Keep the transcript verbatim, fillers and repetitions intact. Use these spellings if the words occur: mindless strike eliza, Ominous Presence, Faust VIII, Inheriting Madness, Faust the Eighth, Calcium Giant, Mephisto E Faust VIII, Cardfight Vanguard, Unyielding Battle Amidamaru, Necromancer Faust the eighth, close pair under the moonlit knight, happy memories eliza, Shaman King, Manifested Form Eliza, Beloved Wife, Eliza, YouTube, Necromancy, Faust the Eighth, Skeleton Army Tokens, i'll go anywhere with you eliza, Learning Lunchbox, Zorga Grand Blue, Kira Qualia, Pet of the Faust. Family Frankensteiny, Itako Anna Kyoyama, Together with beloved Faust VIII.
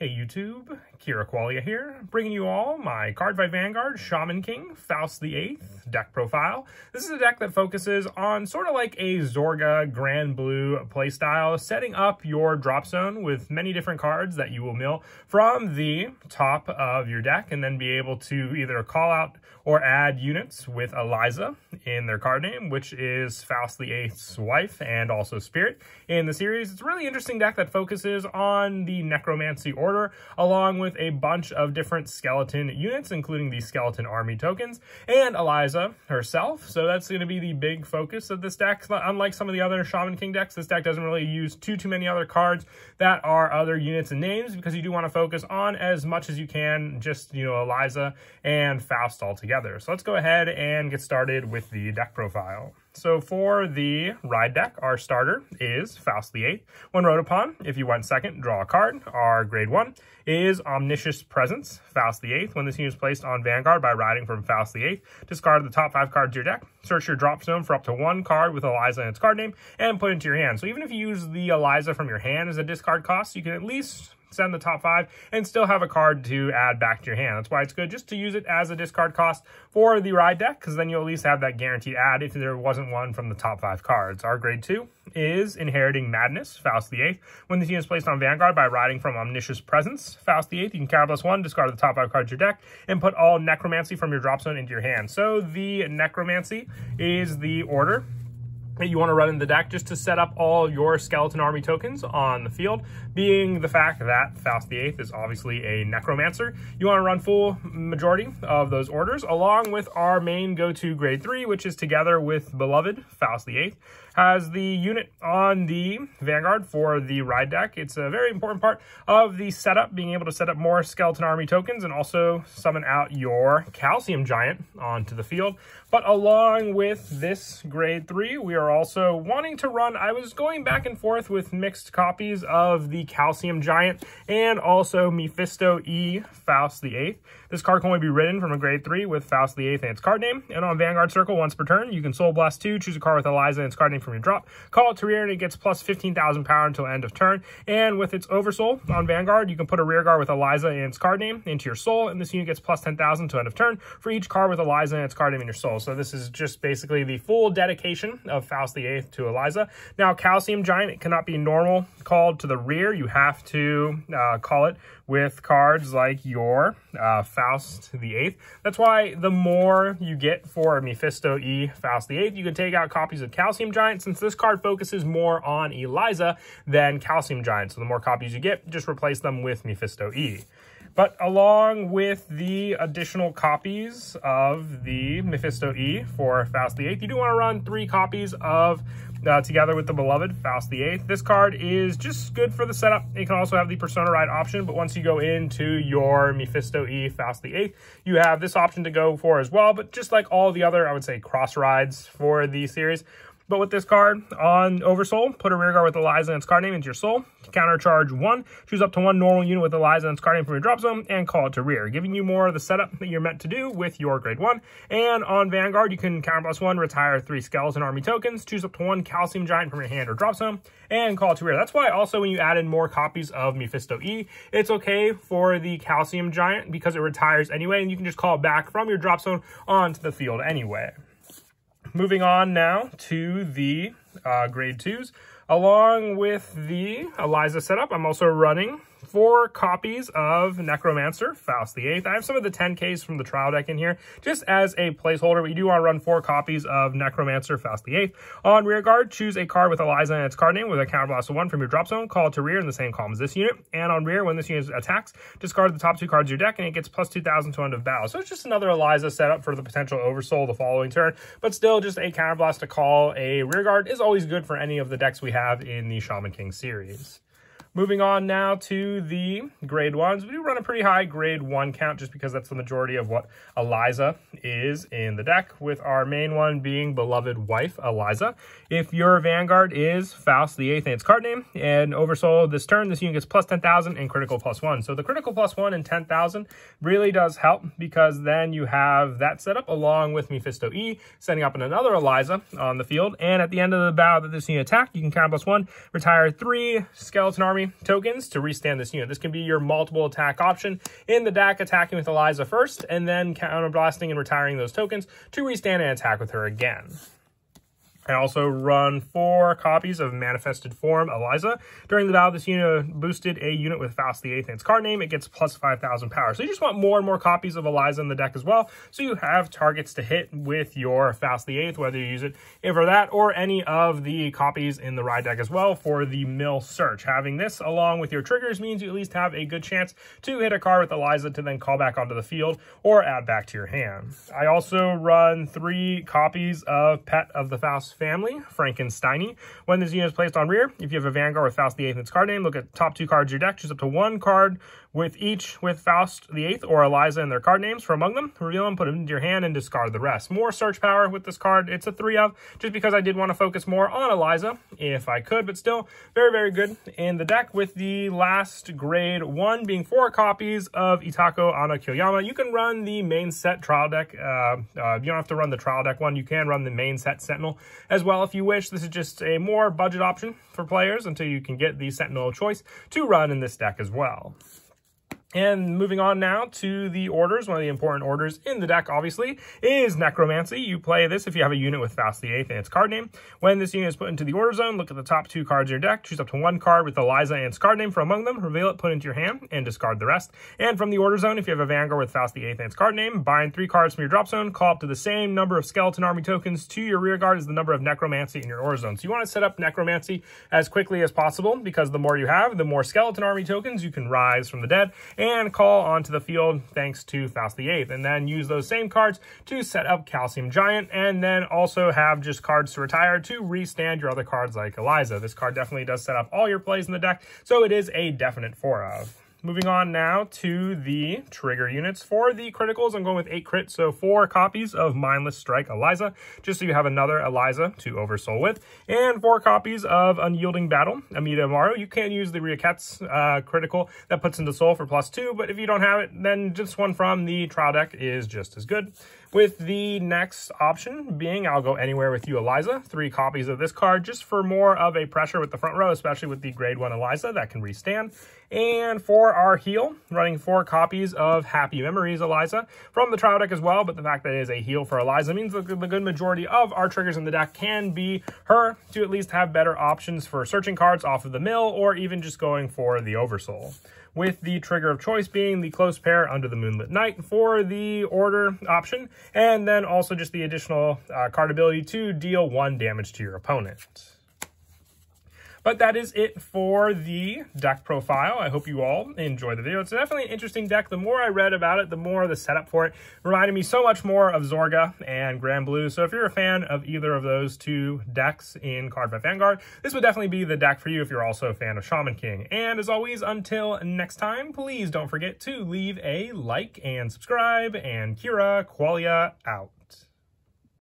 Hey YouTube, Kira Qualia here, bringing you all my Cardfight Vanguard, Shaman King, Faust the Eighth deck profile. This is a deck that focuses on sort of like a Zorga Grand Blue playstyle, setting up your drop zone with many different cards that you will mill from the top of your deck and then be able to either call out or add units with Eliza in their card name, which is Faust the Eighth's wife and also spirit in the series. It's a really interesting deck that focuses on the Necromancy or Order, along with a bunch of different skeleton units, including the Skeleton Army Tokens, and Eliza herself. So that's going to be the big focus of this deck. Unlike some of the other Shaman King decks, this deck doesn't really use too, too many other cards that are other units and names, because you do want to focus on, as much as you can, just, you know, Eliza and Faust all together. So let's go ahead and get started with the deck profile. So for the ride deck, our starter is Faust the Eighth. When wrote upon, if you went second, draw a card. Our grade one is Ominous Presence, Faust the Eighth. When this unit is placed on Vanguard by riding from Faust the Eighth, discard the top five cards of your deck. Search your drop zone for up to one card with Eliza in its card name and put it into your hand. So even if you use the Eliza from your hand as a discard cost, you can at least send the top five and still have a card to add back to your hand. That's why it's good just to use it as a discard cost for the ride deck, because then you'll at least have that guaranteed add if there wasn't one from the top five cards. Our grade two is Inheriting Madness, Faust the Eighth. When this unit is placed on Vanguard by riding from Ominous Presence, Faust the Eighth, you can counter plus one, discard the top five cards of your deck, and put all Necromancy from your drop zone into your hand. So the Necromancy is the order that you want to run in the deck just to set up all your Skeleton Army tokens on the field, being the fact that Faust the Eighth is obviously a Necromancer. You want to run full majority of those orders, along with our main go-to grade three, which is Together with Beloved Faust the Eighth. As the unit on the Vanguard for the ride deck, it's a very important part of the setup, being able to set up more Skeleton Army tokens and also summon out your Calcium Giant onto the field. But along with this grade three, we are also wanting to run, I was going back and forth with mixed copies of the Calcium Giant and also Mephisto E Faust the eighth. This card can only be written from a grade three with Faust the eighth and its card name, and on Vanguard Circle once per turn, you can Soul Blast two, choose a card with Eliza and its card name from your drop, call it to rear, and it gets plus fifteen thousand power until end of turn, and with its Oversoul on Vanguard, you can put a rear guard with Eliza and its card name into your soul, and this unit gets plus ten thousand to end of turn for each card with Eliza and its card name in your soul. So this is just basically the full dedication of Faust Faust the Eighth to Eliza. Now, Calcium Giant, it cannot be normal called to the rear. You have to uh, call it with cards like your uh, Faust the Eighth. That's why the more you get for Mephisto E Faust the Eighth, you can take out copies of Calcium Giant, since this card focuses more on Eliza than Calcium Giant. So the more copies you get, just replace them with Mephisto E. But along with the additional copies of the Mephisto E for Faust the Eighth, you do want to run three copies of uh, Together with the Beloved Faust the Eighth. This card is just good for the setup. It can also have the Persona Ride option, but once you go into your Mephisto E Faust the Eighth, you have this option to go for as well. But just like all the other, I would say, cross rides for the series. But with this card on Oversoul, put a rear guard with Eliza and its card name into your soul, countercharge one, choose up to one normal unit with Eliza and its card name from your drop zone, and call it to rear, giving you more of the setup that you're meant to do with your grade one. And on Vanguard, you can counter plus one, retire three Skeleton Army tokens, choose up to one Calcium Giant from your hand or drop zone, and call it to rear. That's why also when you add in more copies of Mephisto E, it's okay for the Calcium Giant because it retires anyway, and you can just call it back from your drop zone onto the field anyway. Moving on now to the uh, grade twos. Along with the Eliza setup, I'm also running four copies of Necromancer Faust the Eighth. I have some of the ten Ks from the trial deck in here just as a placeholder, but you do want to run four copies of Necromancer Faust the Eighth. On rear guard, choose a card with Eliza and its card name with a counterblast of one from your drop zone, call it to rear in the same column as this unit. And on rear, when this unit attacks, discard the top two cards of your deck, and it gets plus two thousand to end of battle. So it's just another Eliza setup for the potential Oversoul the following turn, but still just a counterblast to call a rear guard is always good for any of the decks we have in the Shaman King series. Moving on now to the grade ones. We do run a pretty high grade one count just because that's the majority of what Eliza is in the deck, with our main one being Beloved Wife Eliza. If your Vanguard is Faust the Eighth and its card name, and Oversoul this turn, this unit gets plus ten thousand and critical plus one. So the critical plus one and ten thousand really does help, because then you have that setup along with Mephisto E, setting up another Eliza on the field. And at the end of the battle that this unit attacked, you can counter plus one, retire three Skeleton Army Army tokens to restand this unit. This can be your multiple attack option in the deck, attacking with Eliza first, and then counterblasting and retiring those tokens to restand and attack with her again. I also run four copies of Manifested Form Eliza. During the battle, this unit boosted a unit with Faust the Eighth in its card name. It gets plus five thousand power. So you just want more and more copies of Eliza in the deck as well, so you have targets to hit with your Faust the Eighth, whether you use it for that or any of the copies in the Ride deck as well for the mill search. Having this along with your triggers means you at least have a good chance to hit a card with Eliza to then call back onto the field or add back to your hand. I also run three copies of Pet of the Faust Family Frankensteiny. When this unit is placed on rear, if you have a Vanguard with Faust the Eighth in its card name, look at the top two cards of your deck, choose up to one card with each with Faust the Eighth or Eliza in their card names from among them, reveal them, put them into your hand, and discard the rest. More search power with this card. It's a three of, just because I did want to focus more on Eliza if I could, but still very, very good in the deck, with the last grade one being four copies of Itako Anna Kyoyama. You can run the main set trial deck. Uh, uh, you don't have to run the trial deck one. You can run the main set Sentinel as well if you wish. This is just a more budget option for players until you can get the Sentinel of Choice to run in this deck as well. And moving on now to the orders, one of the important orders in the deck, obviously, is Necromancy. You play this if you have a unit with Faust the Eighth in its card name. When this unit is put into the order zone, look at the top two cards of your deck, choose up to one card with Eliza and its card name from among them, reveal it, put into your hand, and discard the rest. And from the order zone, if you have a Vanguard with Faust the Eighth in its card name, bind three cards from your drop zone, call up to the same number of Skeleton Army tokens to your rear guard as the number of Necromancy in your order zone. So you want to set up Necromancy as quickly as possible, because the more you have, the more Skeleton Army tokens you can rise from the dead and call onto the field thanks to Faust the Eighth, and then use those same cards to set up Calcium Giant, and then also have just cards to retire to restand your other cards like Eliza. This card definitely does set up all your plays in the deck, so it is a definite four of. Moving on now to the trigger units. For the criticals, I'm going with eight crits, so four copies of Mindless Strike Eliza, just so you have another Eliza to oversoul with, and four copies of Unyielding Battle Amidamaru. You can use the Riaket's uh, critical that puts into soul for plus two, but if you don't have it, then just one from the trial deck is just as good. With the next option being I'll Go Anywhere With You Eliza, three copies of this card just for more of a pressure with the front row, especially with the grade one Eliza that can restand. And for our heal, running four copies of Happy Memories Eliza from the trial deck as well, but the fact that it is a heal for Eliza means that the good majority of our triggers in the deck can be her, to at least have better options for searching cards off of the mill or even just going for the oversoul. With the trigger of choice being the Close Pair Under the Moonlit Knight for the order option, and then also just the additional uh, card ability to deal one damage to your opponent. But that is it for the deck profile. I hope you all enjoyed the video. It's definitely an interesting deck. The more I read about it, the more the setup for it reminded me so much more of Zorga and Grand Blue. So if you're a fan of either of those two decks in Cardfight Vanguard, this would definitely be the deck for you if you're also a fan of Shaman King. And as always, until next time, please don't forget to leave a like and subscribe. And Kira Qualia out.